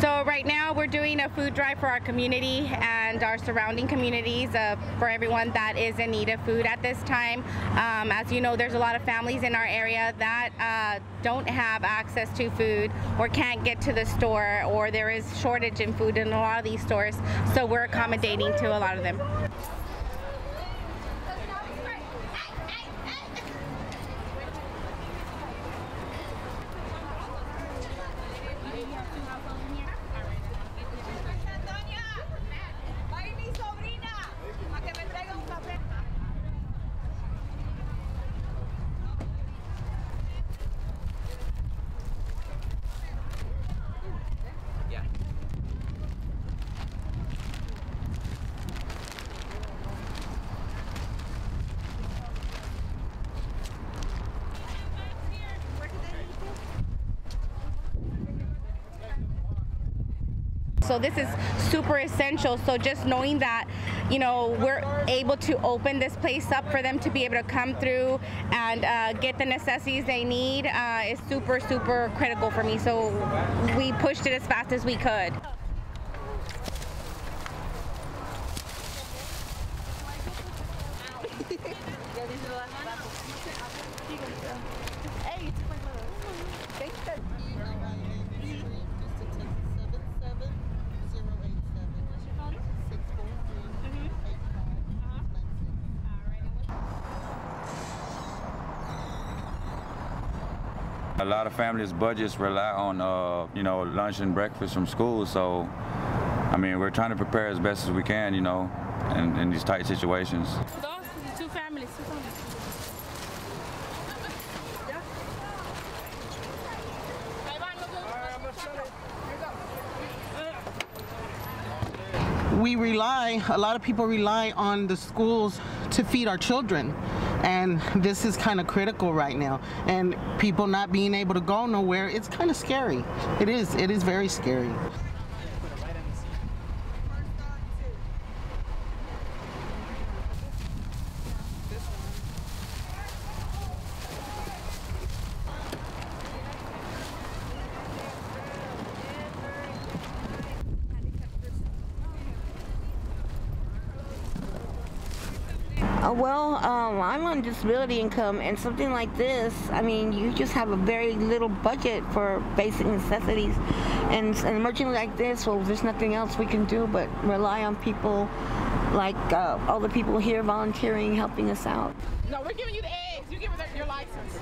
So right now we're doing a food drive for our community and our surrounding communities for everyone that is in need of food at this time. As you know, there's a lot of families in our area that don't have access to food or can't get to the store, or there is shortage in food in a lot of these stores, so we're accommodating to a lot of them. So this is super essential. So just knowing that, you know, we're able to open this place up for them to be able to come through and get the necessities they need is super, super critical for me. So we pushed it as fast as we could. A lot of families' budgets rely on, you know, lunch and breakfast from school. So, I mean, we're trying to prepare as best as we can, you know, in these tight situations. Those two families. We rely, a lot of people rely on the schools to feed our children. And this is kind of critical right now. And people not being able to go nowhere, it's kind of scary. It is very scary. Well, I'm on disability income, and something like this, I mean, you just have a very little budget for basic necessities. And emergency like this, well, there's nothing else we can do but rely on people like all the people here volunteering, helping us out. No, we're giving you the eggs. You give us your license.